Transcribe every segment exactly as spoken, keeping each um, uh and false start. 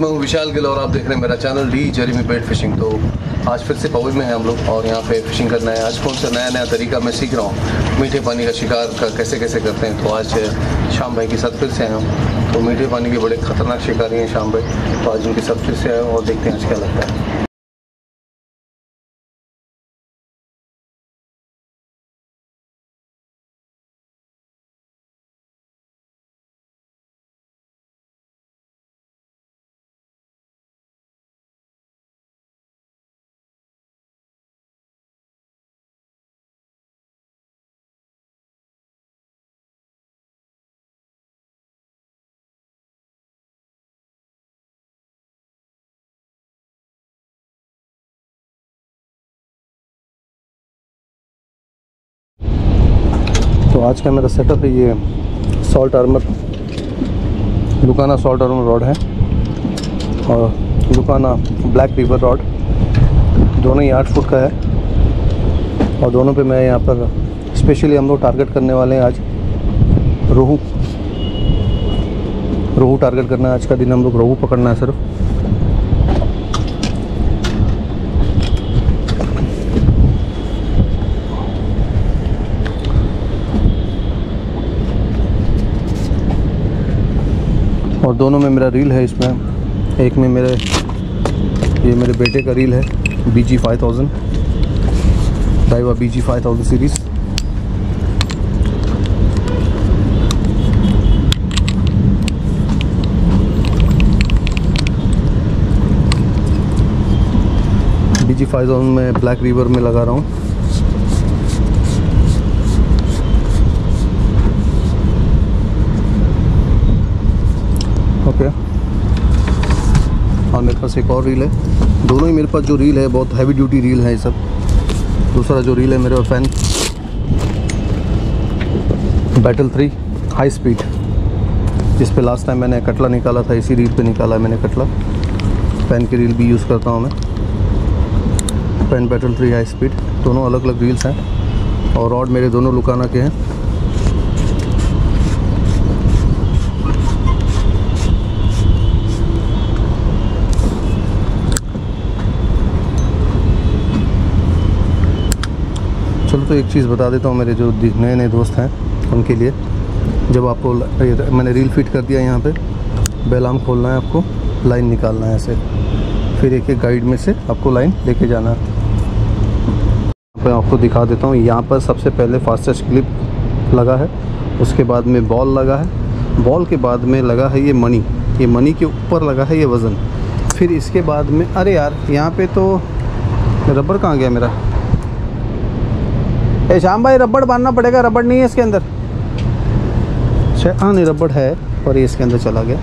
मैं हूँ विशाल गिल और आप देख रहे हैं मेरा channel D Jeremy Wade fishing. तो आज फिर से पवई में है हम लोग और यहाँ पे फिशिंग करना है। आज कौन सा नया नया तरीका मैं सीख रहा हूँ, मीठे पानी का शिकार का कैसे कैसे करते हैं। तो आज शाम भाई के साथ फिर से आया हूँ। तो मीठे पानी के बड़े खतरनाक शिकारी हैं शाम भाई, तो आज उनके साथ फिर से आया हूँ और देखते हैं आज क्या लगता है। तो आज का मेरा सेटअप है ये Salt Armor लुकाना Salt Armor rod है और लुकाना ब्लैक रिवर रॉड, दोनों ही आठ फुट का है और दोनों पे मैं यहाँ पर स्पेशली हम लोग टारगेट करने वाले हैं। आज रोहू रोहू टारगेट करना है। आज का दिन हम लोग रोहू पकड़ना है सिर्फ। और दोनों में मेरा रील है। इसमें एक में मेरे ये मेरे बेटे का रील है BG five thousand Daiwa BG five thousand series. BG five thousand में ब्लैक रिवर में लगा रहा हूँ। Okay okay. और मेरे पास एक और रील है। दोनों ही मेरे पास जो रील है बहुत हैवी ड्यूटी रील है ये सब। दूसरा जो रील है मेरे पास Penn Battle three high speed, जिस पे लास्ट टाइम मैंने कटला निकाला था, इसी रील पे निकाला है मैंने कटला। पेन की रील भी यूज़ करता हूँ मैं, Penn Battle three high speed. दोनों अलग अलग रील्स हैं और रॉड मेरे दोनों लुकाना के हैं। चलो तो एक चीज़ बता देता हूँ मेरे जो नए नए दोस्त हैं उनके लिए। जब आपको मैंने रील फिट कर दिया, यहाँ पे बेल आर्म खोलना है आपको, लाइन निकालना है ऐसे, फिर एक एक गाइड में से आपको लाइन लेके जाना है। मैं आपको दिखा देता हूँ। यहाँ पर सबसे पहले फास्टेस्ट क्लिप लगा है, उसके बाद में बॉल लगा है, बॉल के बाद में लगा है ये मनी, ये मनी के ऊपर लगा है ये वज़न। फिर इसके बाद में अरे यार यहाँ पर तो रबड़ कहाँ गया मेरा? ए शाम भाई रबड़ बांधना पड़ेगा, रबड़ नहीं है इसके अंदर। हाँ नहीं रबड़ है पर ये इसके अंदर चला गया।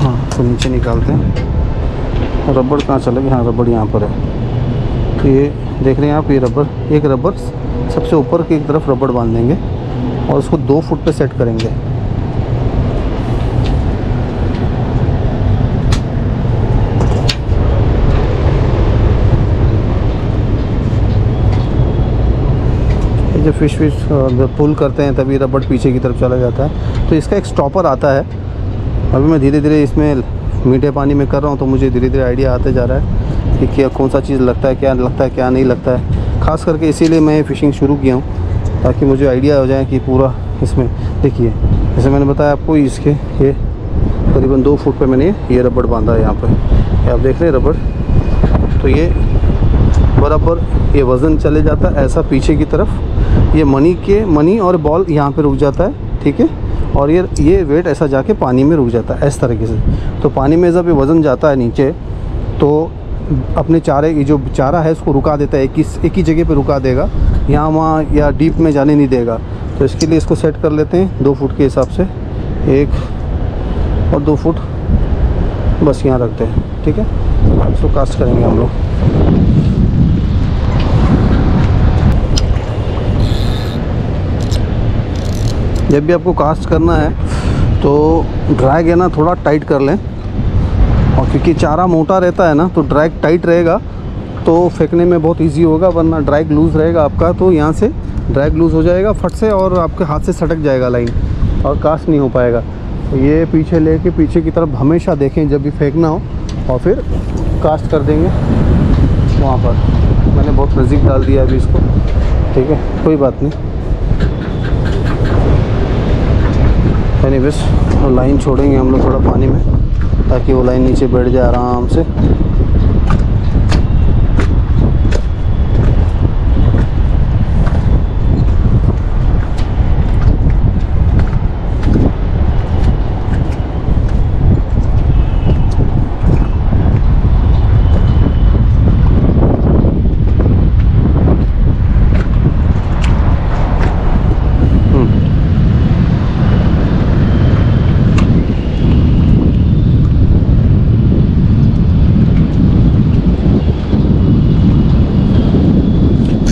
हाँ तो नीचे निकालते हैं। रबड़ कहाँ चला गया? हाँ रबड़ यहाँ पर है। तो ये देख रहे हैं आप, ये रबड़, एक रबड़ सबसे ऊपर की तरफ रबड़ बांध देंगे और उसको दो फुट पे सेट करेंगे। जब फिश फिश पुल करते हैं तभी रबड़ पीछे की तरफ चला जाता है। तो इसका एक स्टॉपर आता है। अभी मैं धीरे धीरे इसमें मीठे पानी में कर रहा हूँ तो मुझे धीरे धीरे आइडिया आते जा रहा है कि क्या कौन सा चीज़ लगता है, क्या लगता है, क्या नहीं लगता है। ख़ास करके इसीलिए मैं फ़िशिंग शुरू किया हूँ ताकि मुझे आइडिया हो जाए कि पूरा इसमें। देखिए जैसे मैंने बताया आपको, इसके ये करीबन दो फुट पर मैंने ये रबड़ बांधा है यहाँ पर, आप देख रहे हैं रबड़। तो ये बराबर ये वज़न चले जाता है ऐसा पीछे की तरफ, ये मनी के मनी और बॉल यहाँ पे रुक जाता है, ठीक है। और ये ये वेट ऐसा जाके पानी में रुक जाता है इस तरीके से। तो पानी में जब ये वज़न जाता है नीचे तो अपने चारे की जो चारा है उसको रुका देता है, एक ही एक ही जगह पे रुका देगा, यहाँ वहाँ या डीप में जाने नहीं देगा। तो इसके लिए इसको सेट कर लेते हैं दो फुट के हिसाब से, एक और दो फुट बस यहाँ रखते हैं, ठीक है। इसको कास्ट करेंगे हम लोग। जब भी आपको कास्ट करना है तो ड्रैग है ना थोड़ा टाइट कर लें, और क्योंकि चारा मोटा रहता है ना तो ड्रैग टाइट रहेगा तो फेंकने में बहुत इजी होगा, वरना ड्रैग लूज़ रहेगा आपका तो यहाँ से ड्रैग लूज़ हो जाएगा फट से और आपके हाथ से सटक जाएगा लाइन और कास्ट नहीं हो पाएगा। ये पीछे लेके पीछे की तरफ हमेशा देखें जब भी फेंकना हो, और फिर कास्ट कर देंगे वहाँ पर। मैंने बहुत नज़दीक डाल दिया अभी इसको, ठीक है कोई बात नहीं। एनीवेज लाइन छोड़ेंगे हम लोग थोड़ा पानी में, ताकि वो लाइन नीचे बैठ जाए आराम से।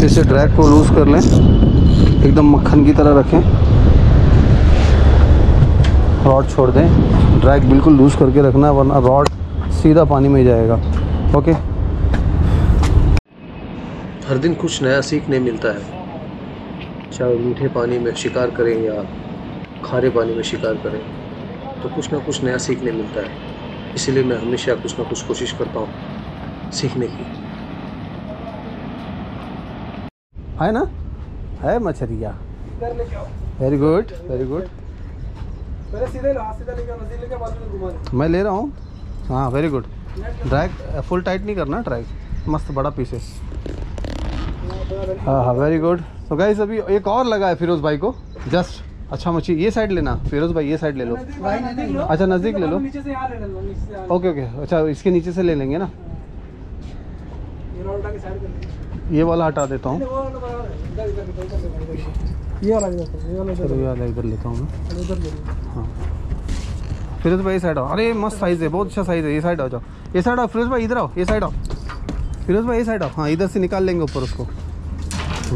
इसे ड्रैग को लूज़ कर लें, एकदम मक्खन की तरह रखें, रॉड छोड़ दें। ड्रैग बिल्कुल लूज़ करके रखना, वरना रॉड सीधा पानी में जाएगा। ओके, हर दिन कुछ नया सीखने मिलता है, चाहे मीठे पानी में शिकार करें या खारे पानी में शिकार करें, तो कुछ ना कुछ नया सीखने मिलता है। इसीलिए मैं हमेशा कुछ ना कुछ कोशिश करता हूँ सीखने की। है ना, है मछलिया, वेरी गुड वेरी गुड। मैं ले रहा हूँ, हाँ very good. Drag full tight नहीं करना, ड्रैग मस्त बड़ा पीसेस, हाँ हाँ वेरी गुड। तो गाइस अभी एक और लगा है फिरोज भाई को जस्ट। अच्छा मछली ये साइड लेना फिरोज भाई, ये साइड ले लो। अच्छा नज़दीक ले लो, ओके ओके। अच्छा इसके नीचे से ले लेंगे ना, ये वाला हटा देता हूँ, ये वाला इधर लेता हूँ मैं। हाँ फिरोज भाई साइड आओ, अरे मस्त साइज़ है, बहुत अच्छा साइज़ है। ये साइड आ जाओ, ये साइड आओ फिरोज भाई, इधर आओ, ये साइड आओ फिरोज भाई, ये साइड आओ। हाँ इधर से निकाल लेंगे ऊपर उसको।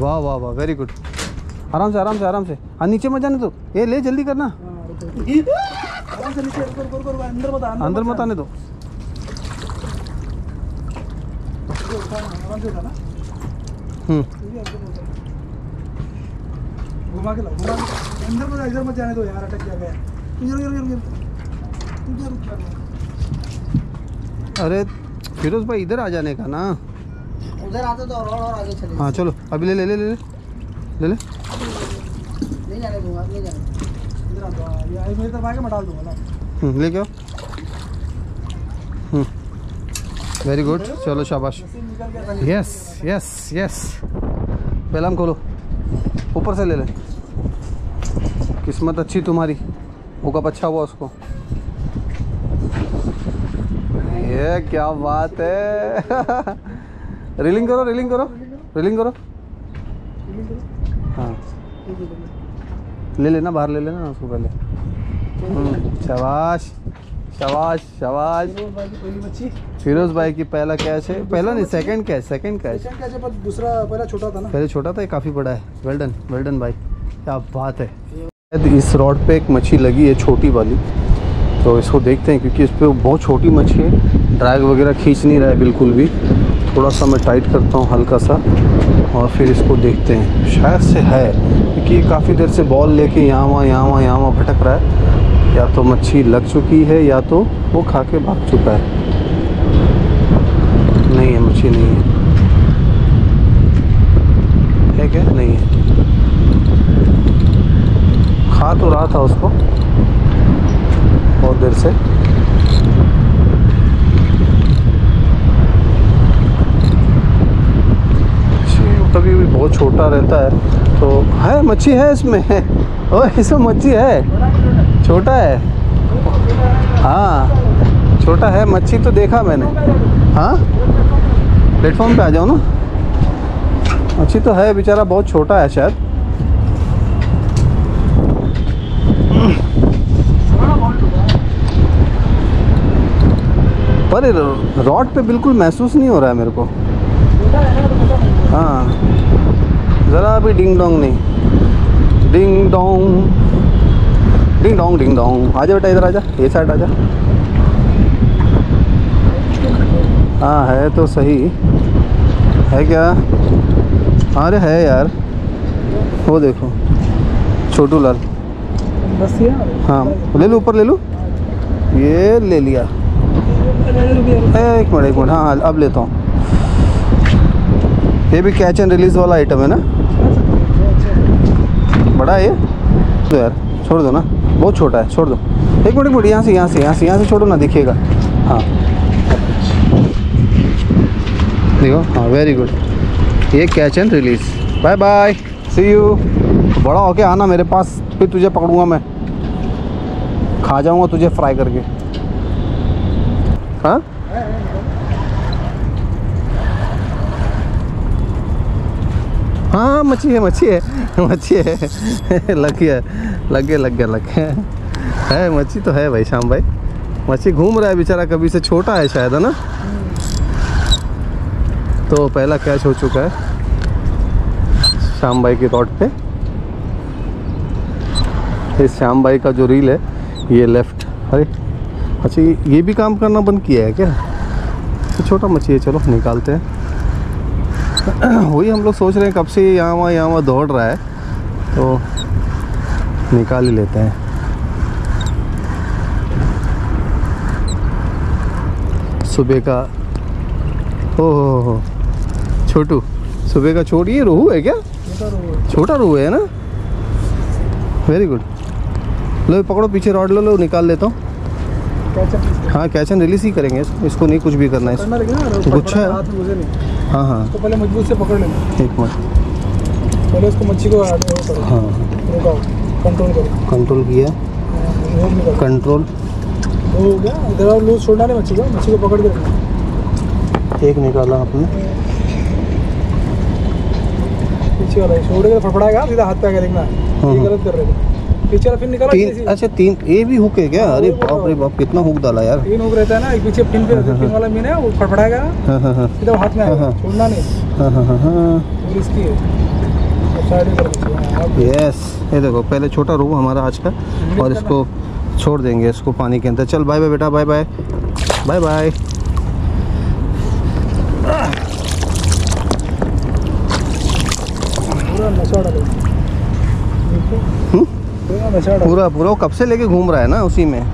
वाह वाह वाह वेरी गुड, आराम से आराम से आराम से। हाँ नीचे मत जाने दो, ये ले जल्दी करना, अंदर मत आने दो। घुमा के लाओ, घुमा के अंदर में इधर मत जाने दो यार, अटक गया गया। अरे फिरोज भाई इधर आ जाने का ना, उधर आते तो और और आगे चले। हाँ चलो अभी ले ले ले ले ले ले ले नहीं जाने दूंगा, नहीं जाने इधर आ जाओ यार, मेरे तरफ आके मैं डाल दूंगा ना, ले के आओ। वेरी गुड, चलो शाबाश, यस यस यस। बेलाम खोलो, ऊपर से ले ले, किस्मत अच्छी तुम्हारी, हुकअप अच्छा हुआ उसको। ये क्या बात है रीलिंग करो रीलिंग करो रीलिंग करो, हाँ ले लेना, बाहर ले लेना उसको पहले। शाबाश शाबाश शाबाश, फिरोज भाई की पहला कैच है, पहला नहीं second catch, second catch catch है, पर दूसरा पहला छोटा था ना, पहले छोटा था, ये काफ़ी बड़ा है। वेल डन वेल डन भाई, क्या बात है। इस रॉड पे एक मच्छी लगी है छोटी वाली, तो इसको देखते हैं, क्योंकि इस पर बहुत छोटी मच्छी है, ड्रैग वगैरह खींच नहीं रहा है बिल्कुल भी। थोड़ा सा मैं टाइट करता हूँ हल्का सा, और फिर इसको देखते हैं, शायद से है, क्योंकि काफ़ी देर से बॉल लेके यहाँ वहाँ यहाँ वहाँ यहाँ वहाँ भटक रहा है। या तो मच्छी लग चुकी है, या तो वो खा के भाग चुका है। नहीं है मच्छी, नहीं है, है क्या? नहीं है, खा तो रहा था उसको बहुत देर से। कभी भी बहुत छोटा रहता है, तो है मच्छी है इसमें, और इसमें मच्छी है, छोटा है, हाँ छोटा है मच्छी तो देखा मैंने। हाँ प्लेटफॉर्म पे आ जाओ ना, मच्छी तो है बेचारा बहुत छोटा है शायद। पर रॉड पे बिल्कुल महसूस नहीं हो रहा है मेरे को, हाँ ज़रा भी डिंग डोंग नहीं, ding dong ding dong ding dong. आजा बेटा इधर आजा, ये साइड आजा, हाँ है तो सही, है क्या? अरे है यार, वो देखो छोटू लाल, हाँ ले लो, ऊपर ले लो। ये ले लिया, एक मिनट एक मिनट, हाँ अब लेता हूँ। ये भी कैच एंड रिलीज वाला आइटम है ना, बड़ा है ये तो यार, छोड़ दो ना, बहुत छोटा है, छोड़ दो। एक मिनट एक मिनट, यहाँ से यहाँ से यहाँ से यहाँ से छोड़ो ना, दिखेगा। हाँ देखो, हाँ वेरी गुड, ये catch and release. Bye bye, see you. बड़ा होके आना मेरे पास, फिर तुझे पकड़ूंगा मैं, खा जाऊँगा तुझे फ्राई करके। हाँ हाँ मच्छी है, मच्छी है, मच्छी है। लग गया लग गया लग गया लग गया है, मच्छी तो है भाई। शाम भाई मच्छी घूम रहा है बेचारा, कभी से छोटा है शायद, है ना। तो पहला कैच हो चुका है शाम भाई के तौर पे। इस शाम भाई का जो रील है ये लेफ्ट। अरे अच्छा, ये भी काम करना बंद किया है क्या? तो छोटा मच्छी है, चलो निकालते हैं। वही हम लोग सोच रहे हैं, कब से यहाँ वहाँ यहाँ वहाँ दौड़ रहा है, तो निकाल ही लेते हैं। सुबह का, ओहो छोटू, सुबह का छोड़िए। रोहू है क्या? छोटा रोहू है ना, वेरी गुड। लो पकड़ो, पीछे रॉड लो, लो निकाल लेता हूँ। हाँ कैच एंड रिलीज ही करेंगे इसको, नहीं कुछ भी करना है। गुच्छा है, हाँ हाँ तो पहले मजबूत से पकड़ लेना। एक मिनट, पहले उसको मच्छी को पकड़ो। हाँ रुकाओ, कंट्रोल करो। कंट्रोल किया, कंट्रोल हो गया। इधर लूज छोड़ना नहीं मच्छी को, मच्छी को पकड़ के रखना। एक निकाला आपने, पीछे वाला छोड़ेगा फड़फड़ाएगा, सीधा हाथ पे आके देखना, ये गलत कर रहे थे। पीछे वाला फिर निकाला तीन, अच्छा तीन, ये भी हुक है क्या? अरे बाप रे बाप, कितना हुक डाला यार। तीन हुक रहता है ना, एक पीछे पिन पे रहता है, पिन वाला मीन है, वो फड़फड़ाएगा सीधा हाथ में आएगा, छोड़ना नहीं। हां हां हां इसकी है, यस। ये देखो पहले छोटा रोहू हमारा आज का, और इसको छोड़ देंगे इसको पानी के अंदर। चल बाय बाय बेटा, बाय बाय बाय बाय। पूरा नशा डालो, हम्म पूरा पूरा। कब से लेके घूम रहा है ना उसी में।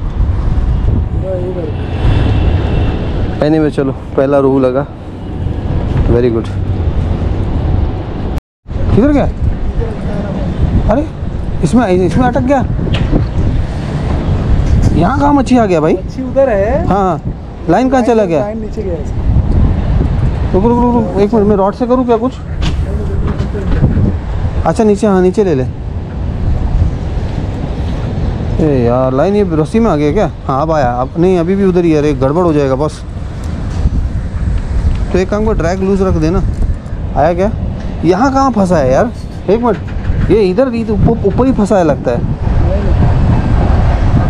एनीवे चलो, पहला रोहू लगा, वेरी गुड। किधर गया? अरे इसमें इसमें अटक गया। यहाँ कहाँ मच्छी आ गया भाई? मच्छी उधर है। हाँ लाइन कहाँ चला गया? लाइन नीचे गया। रुक रुक रुक एक मिनट, मैं रॉड से करूँ क्या कुछ? अच्छा नीचे, हाँ नीचे ले ले। ए यार लाइन ये रस्सी में आ गया क्या? हाँ अब आया, अब नहीं अभी भी उधर ही। अरे गड़बड़ हो जाएगा बस, तो एक काम को ड्रैग लूज रख देना। आया क्या? यहाँ कहाँ फंसा है यार? एक मिनट, ये इधर ही ऊपर ही फंसा है लगता है।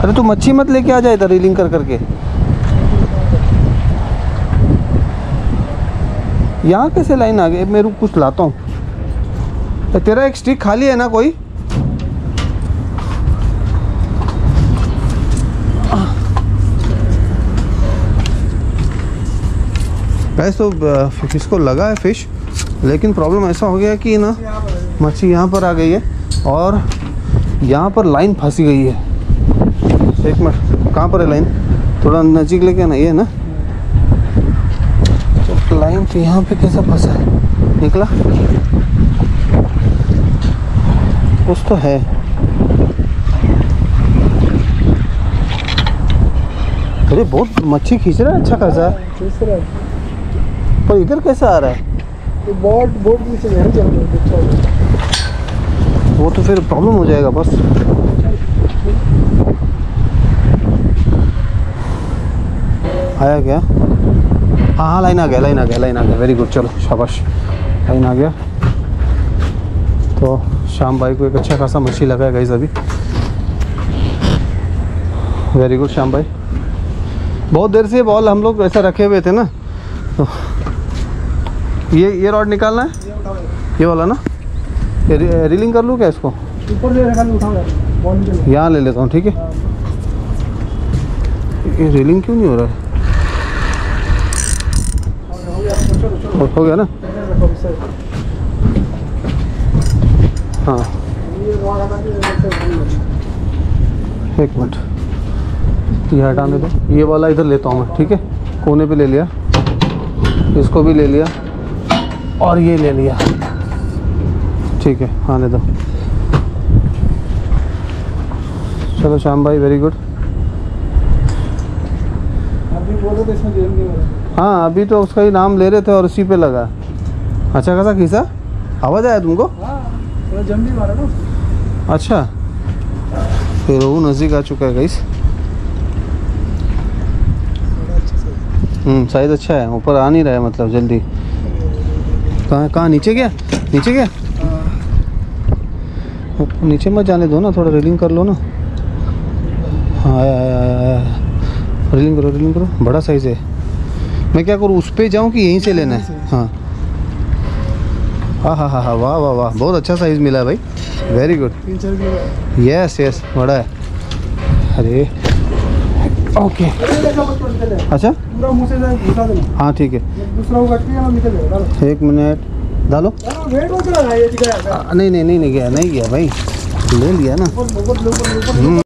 अरे तो मच्छी मत लेके आ जाए इधर, रीलिंग कर करके। यहाँ कैसे लाइन आ गई? मैं रुक कुछ लाता हूँ। तेरा एक स्टिक खाली है ना कोई? गैस तो इसको लगा है फिश, लेकिन प्रॉब्लम ऐसा हो गया कि ना मच्छी यहाँ पर आ गई है और यहाँ पर लाइन फंसी गई है। एक मिनट, कहाँ पर है लाइन? थोड़ा नज़दीक लेके आना। ये है ना तो लाइन तो यहाँ पे कैसे फंसा है? निकला कुछ तो है। अरे बहुत मच्छी खींच रहा है, अच्छा खासा है, पर इधर कैसे आ रहा है? बोट बोट नीचे नहीं चल रही, वो तो फिर प्रॉब्लम हो जाएगा बस। आया क्या? हाँ हाँ लाइन आ गया, लाइन आ गया, लाइन आ गया, वेरी गुड। चलो शाबाश, लाइन आ गया। तो शाम भाई को एक अच्छा खासा मछली लगा है गाइस अभी, वेरी गुड शाम भाई। बहुत देर से बॉल हम लोग ऐसा रखे हुए थे ना, तो ये ये रॉड निकालना है, ये वाला ना। ये रि, रीलिंग कर लूँ क्या इसको? ऊपर ले रखा, यहाँ ले लेता हूँ। ठीक है, ये रीलिंग क्यों नहीं हो रहा है? हो गया ना, हाँ एक मिनट, ये हटाने दो, ये वाला इधर लेता हूँ मैं, ठीक है। कोने पे ले लिया, इसको भी ले लिया और ये ले लिया, ठीक है, आने दो। चलो श्याम भाई, वेरी गुड। हाँ, अभी तो उसका ही नाम ले रहे थे और उसी पे लगा। अच्छा खासा खींचा, आवाज़ आया तुमको? थोड़ा जम भी मारा ना। अच्छा, फिर रोहू नज़दीक आ चुका है गाइस। हम्म, साइज अच्छा है, ऊपर आ नहीं रहा है, मतलब जल्दी। कहाँ कहाँ नीचे गया, नीचे गया? नीचे मत जाने दो ना, थोड़ा रीलिंग कर लो ना। हाँ, आया आया आया, रीलिंग करो रीलिंग करो, बड़ा साइज़ है। मैं क्या करूँ, उस पर जाऊँ कि यहीं से लेना है? हाँ हाँ हाँ हाँ, वाह वाह वाह, बहुत अच्छा साइज़ मिला है भाई, वेरी गुड। यस यस, बड़ा है। अरे ओके, अच्छा, हाँ ठीक है। एक मिनट डालो, नहीं नहीं नहीं गया, नहीं गया भाई, ले लिया ना।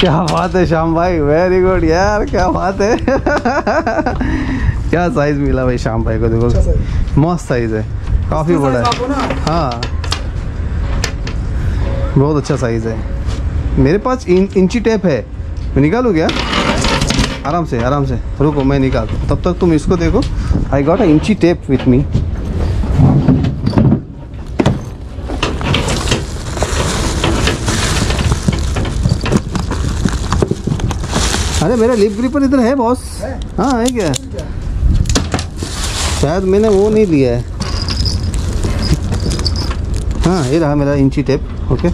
क्या बात है श्याम भाई, वेरी गुड यार, क्या बात है। क्या साइज मिला भाई श्याम भाई को, देखो मस्त साइज है, काफी बड़ा है। हाँ, बहुत अच्छा साइज है। मेरे पास इन, इंची टेप है, मैं निकालू क्या? आराम से आराम से, रुको मैं निकालता हूँ, तब तक तुम इसको देखो। आई गॉट अ इंची टेप विथ मी। अरे मेरा लिप ग्रिपर इधर है बॉस। हाँ है क्या? शायद मैंने वो नहीं लिया है। हाँ, ये रहा मेरा इंची टेप। ओके,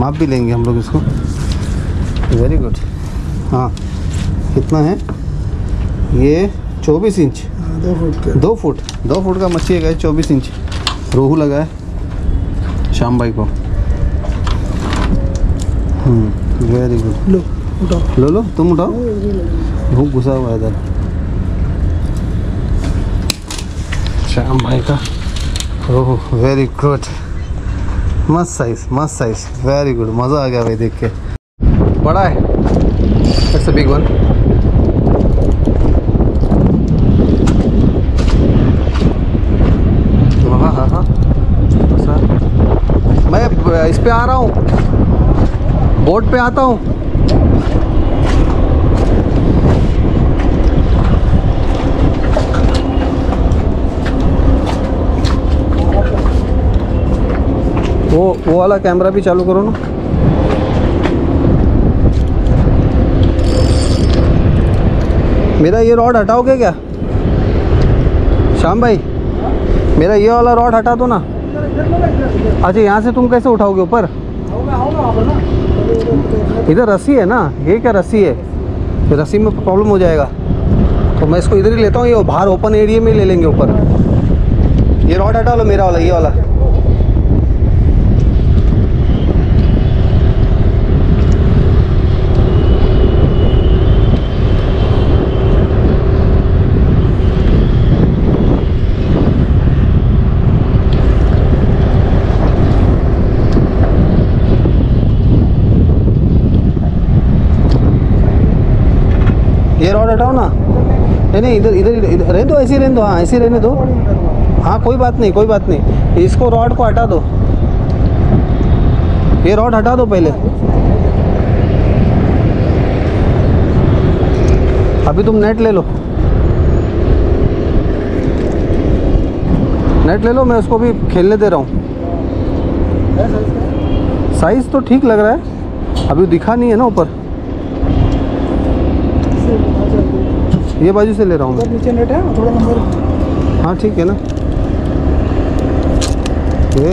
माप भी लेंगे हम लोग इसको। Very good. हाँ, कितना है ये? चौबीस इंच, दो फुट दो फुट दो फुट का मच्छी है, चौबीस इंच रोहू लगा है श्याम भाई को। हम्म, वेरी गुड। लो उठाओ, लो लो तुम उठाओ, भूख घुसा हुआ है इधर श्याम भाई का। ओह, वेरी गुड, मस्त साइज मस्त साइज, वेरी गुड, मज़ा आ गया भाई देख के। बड़ा है, इट्स अ बिग वन। हाँ हाँ हाँ सर, मैं इस पे आ रहा हूँ, बोट पे आता हूँ। वो वो वाला कैमरा भी चालू करो ना। मेरा ये रॉड हटाओगे क्या श्याम भाई? मेरा ये वाला रॉड हटा दो ना। अच्छा, यहाँ से तुम कैसे उठाओगे ऊपर? इधर रस्सी है ना, ये क्या रस्सी है? रस्सी में प्रॉब्लम हो जाएगा, तो मैं इसको इधर ही लेता हूँ, ये बाहर ओपन एरिया में ले लेंगे ऊपर। ये रॉड हटा लो मेरा वाला, ये वाला। ये रॉड हटाओ ना। नहीं नहीं, इधर इधर इधर रहने दो, ऐसे रहने दो। हाँ, ऐसे रहने दो। हाँ, कोई बात नहीं कोई बात नहीं, इसको रॉड को हटा दो, ये रॉड हटा दो पहले। अभी तुम नेट ले लो, नेट ले लो, मैं उसको भी खेलने दे रहा हूँ। साइज़ तो ठीक लग रहा है, अभी दिखा नहीं है ना ऊपर। ये बाजू से ले रहा हूँ, नीचे नेट है थोड़ा नंबर। हाँ ठीक है ना, ये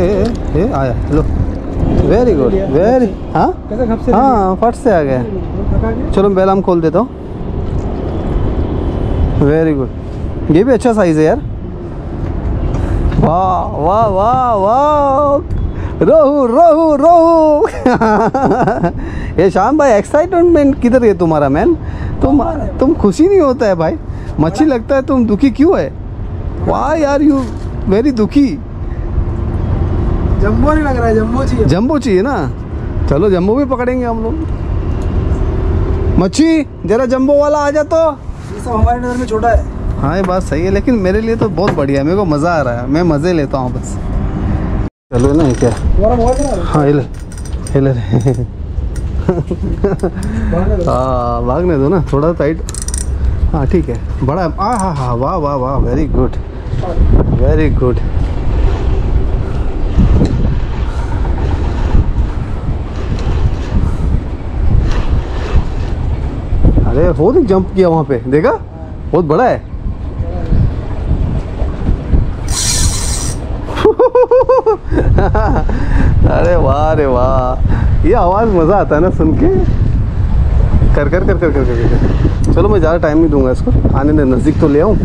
ये आया, लो वेरी गुड वेरी। हाँ हाँ, फट से आ गया। चलो मैं बैलाम खोल देता हूँ। वेरी गुड, ये भी अच्छा साइज़ है यार। वाह वाह वाह वाह, रोहू रोहू रोहू। ये शाम भाई एक्साइटमेंट किधर है तुम्हारा मैन? तुम तुम खुशी नहीं होता है भाई, मच्छी लगता है तुम दुखी क्यों है? वाह यार यू वेरी दुखी। जम्बो नहीं लग रहा है, जम्बो चाहिए, जम्बो चाहिए ना। चलो जम्बो भी पकड़ेंगे हम लोग। मच्छी जरा जम्बो वाला आ जा तो। ये सब हमारे नजर में छोटा है। हाँ ये बात सही है, लेकिन मेरे लिए तो बहुत बढ़िया है, मेरे को मज़ा आ रहा है, मैं मज़े लेता हूँ बस। चलो ना क्या हाँ हिल हिल हाँ भागने दो ना थोड़ा टाइट। हाँ ठीक है बड़ा। हाँ हाँ हाँ वाह वाह वाह वेरी गुड वेरी गुड। अरे हो नहीं जंप किया वहाँ पे, देखा बहुत बड़ा है। अरे वाह रे वाह, ये आवाज़ मज़ा आता है ना सुन के। कर कर कर कर कर कर चलो मैं ज़्यादा टाइम नहीं दूंगा इसको, आने दे नज़दीक तो ले आऊँ,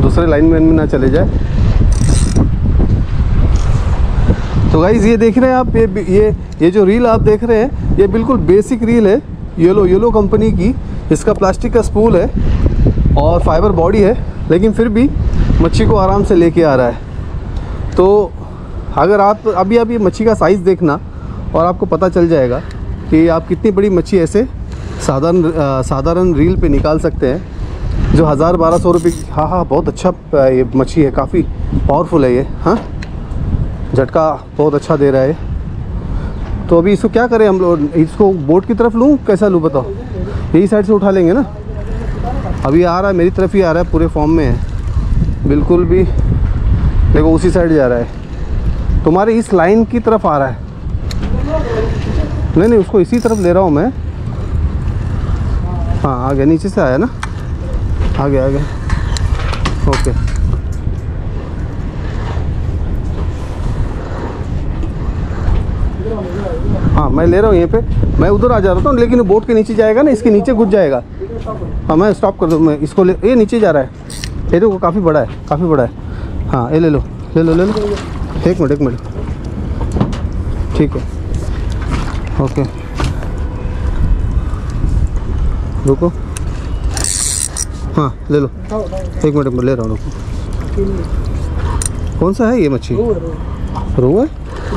दूसरे लाइन में ना चले जाए। तो गाइज़ ये देख रहे हैं आप, ये ये ये जो रील आप देख रहे हैं ये बिल्कुल बेसिक रील है, येलो येलो कंपनी की। इसका प्लास्टिक का स्पूल है और फाइबर बॉडी है, लेकिन फिर भी मच्छी को आराम से लेके आ रहा है। तो अगर आप अभी अभी मच्छी का साइज़ देखना और आपको पता चल जाएगा कि आप कितनी बड़ी मच्छी ऐसे साधारण साधारण रील पे निकाल सकते हैं, जो हज़ार बारह सौ रुपये। हाँ हाँ बहुत अच्छा ये मच्छी है, काफ़ी पावरफुल है ये। हाँ झटका बहुत अच्छा दे रहा है। तो अभी इसको क्या करें हम लोग, इसको बोट की तरफ लूँ कैसा लूँ बताओ? यही साइड से उठा लेंगे ना। अभी आ रहा है मेरी तरफ ही आ रहा है, पूरे फॉर्म में है बिल्कुल भी, देखो उसी साइड जा रहा है, तुम्हारे इस लाइन की तरफ आ रहा है। नहीं नहीं उसको इसी तरफ ले रहा हूँ मैं। हाँ आ गया, नीचे से आया ना, आ गया आ गया ओके। हाँ मैं ले रहा हूँ, यहीं पे मैं उधर आ जा रहा था, लेकिन बोट के नीचे जाएगा ना, इसके नीचे घुस जाएगा। हाँ मैं स्टॉप कर दूँ, मैं इसको ले, ये नीचे जा रहा है, ये देखो काफ़ी बड़ा है, काफ़ी बड़ा है। हाँ ये ले लो ले लो ले लो, एक मिनट एक मिनट ठीक है ओके रुको। हाँ ले लो, एक मिनट ले रहा हूँ रुको। कौन सा है ये मच्छी? रोहू है?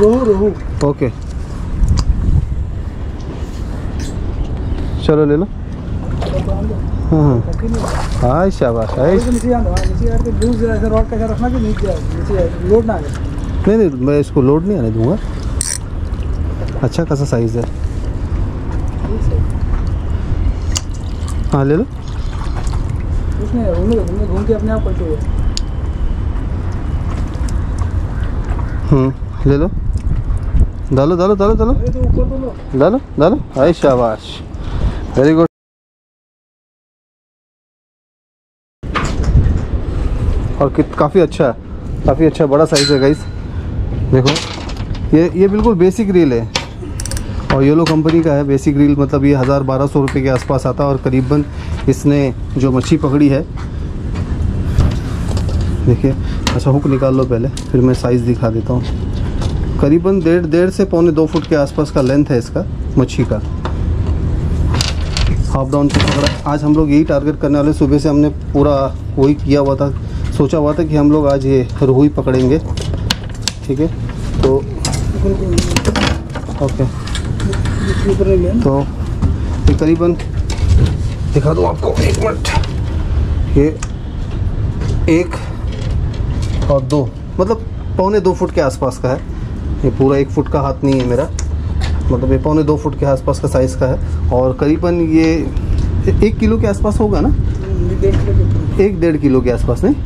रोहू रोहू ओके चलो ले लो। हाँ हाँ शाबाश नहीं नहीं मैं इसको लोड नहीं आने दूंगा, अच्छा खासा साइज़ है। हाँ ले लो, घूम के अपने आप पलटेगा। ले लो डालो डालो डालो डालो डालो डालो। हाय शाबाश वेरी गुड। और कित काफ़ी अच्छा काफ़ी अच्छा बड़ा साइज़ है गाइस, देखो ये ये बिल्कुल बेसिक रील है और येलो कंपनी का है। बेसिक रील मतलब ये हज़ार बारह सौ रुपये के आसपास आता है, और करीबन इसने जो मच्छी पकड़ी है देखिए। अच्छा हुक निकाल लो पहले, फिर मैं साइज़ दिखा देता हूँ। करीबन डेढ़ डेढ़ से पौने दो फुट के आसपास का लेंथ है इसका मच्छी का। हाफ डाउन से पकड़ा। आज हम लोग यही टारगेट करने वाले, सुबह से हमने पूरा वही किया हुआ था, सोचा हुआ था कि हम लोग आज ये रोहू ही पकड़ेंगे ठीक है। तो ओके तो ये करीबन दिखा दूँ आपको, एक मिनट, ये एक और दो मतलब पौने दो फुट के आसपास का है। ये पूरा एक फुट का हाथ नहीं है मेरा, मतलब ये पौने दो फुट के आसपास का साइज़ का है। और करीबन ये एक किलो के आसपास होगा ना, एक डेढ़ किलो के आसपास। नहीं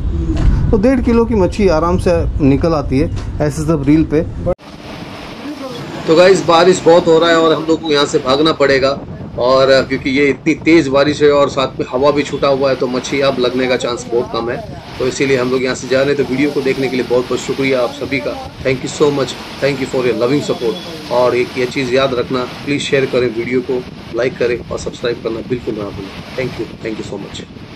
तो डेढ़ किलो की मच्छी आराम से निकल आती है ऐसे सब रील पे। तो गाइस बारिश बहुत हो रहा है और हम लोग को यहाँ से भागना पड़ेगा, और क्योंकि ये इतनी तेज़ बारिश है और साथ में हवा भी छूटा हुआ है, तो मच्छी अब लगने का चांस बहुत कम है, तो इसीलिए हम लोग यहाँ से जा रहे हैं। तो वीडियो को देखने के लिए बहुत बहुत शुक्रिया आप सभी का, thank you so much, thank you for your loving support. और एक ये चीज़ याद रखना, प्लीज़ शेयर करें वीडियो को, लाइक करें और सब्सक्राइब करना बिल्कुल ना भूलें। Thank you thank you so much.